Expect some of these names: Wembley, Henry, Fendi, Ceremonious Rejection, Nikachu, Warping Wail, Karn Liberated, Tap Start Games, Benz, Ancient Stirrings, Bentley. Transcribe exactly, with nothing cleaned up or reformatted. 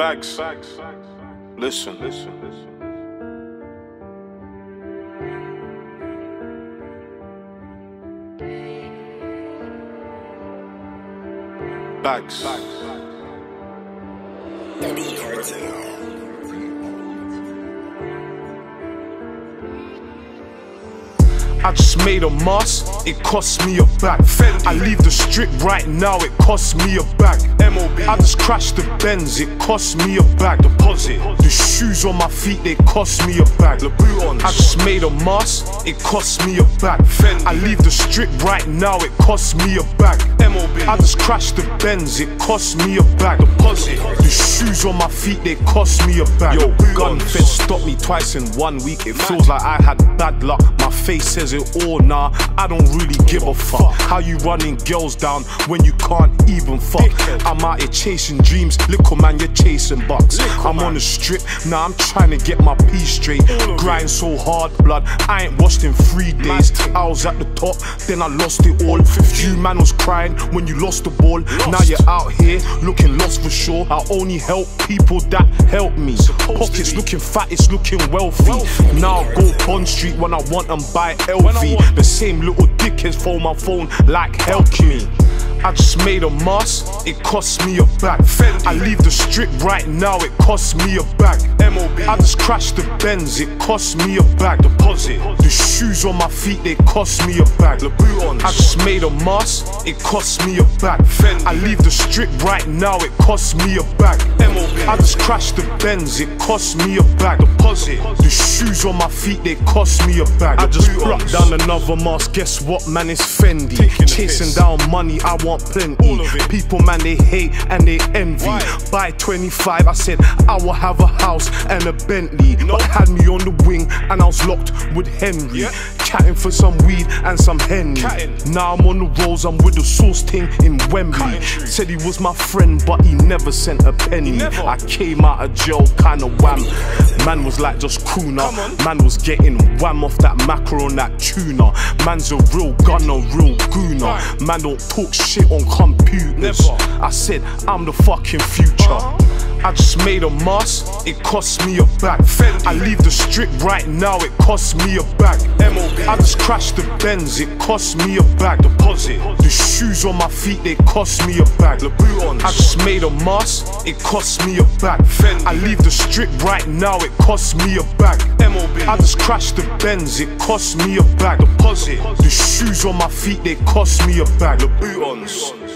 bags. Listen, listen, listen. Bags. I just made a mask, it cost me a bag. I leave the strip right now, it cost me a bag. I just crashed the Benz, it cost me a bag. Deposit. The shoes on my feet, they cost me a bag. I just made a mask, it cost me a bag. I leave the strip right now, it cost me a bag. I just crashed the Benz, it cost me a bag. Deposit. The shoes on my feet, they cost me a bag. Yo, gun fed stopped me twice in one week. It feels like I had bad luck. My face says it all, nah, I don't really give a fuck. How you running girls down when you can't even fuck? I'm out here chasing dreams, little man, you're chasing bucks. I'm on the strip, now I'm trying to get my pee straight. Grind so hard, blood, I ain't washed in three days. I was at the top, then I lost it all. You man was crying when you lost the ball. Now you're out here looking lost for sure. I only help people that help me. Pockets looking fat, it's looking wealthy. Now I go Bond Street when I want and buy L. The same little dickheads phone my phone like help me. I just made a mask, it cost me a bag. I leave the strip right now, it cost me a bag. I just crashed the Benz, it cost me a bag. Deposit. The shoes on my feet, they cost me a bag. I just made a mask, it cost me a bag. I leave the strip right now, it cost me a bag. I just crashed the Benz, it cost me a bag. Deposit. The shoes on my feet, they cost me a bag. I just plucked down another mask, guess what, man, it's Fendi. Chasing down money, I want plenty. People, man, they hate and they envy. Why? By twenty-five, I said I will have a house and a Bentley. No. But had me on the wing and I was locked with Henry. Yeah. Chatting for some weed and some Henry. Cattin'. Now I'm on the rolls, I'm with the sauce ting in Wembley. Cutting. Said he was my friend, but he never sent a penny. I came out of jail, kinda wham. Man was like just cool now. Man was getting wham off that mackerel and that tuna. Man's a real gunner, real gooner. Right. Man don't talk shit on computers. Never. I said I'm the fucking future. uh-huh. I just made a mask, it cost me a bag. Fendi. I leave the strip right now, it cost me a bag. M O B I just crashed the Benz, it cost me a bag. Deposit. The shoes on my feet, they cost me a bag. I just made a mask, it cost me a bag. Fendi. I leave the strip right now, it cost me a bag. M O B I just crashed the Benz, it cost me a bag. Deposit. The shoes on my feet, they cost me a bag. The boot ons.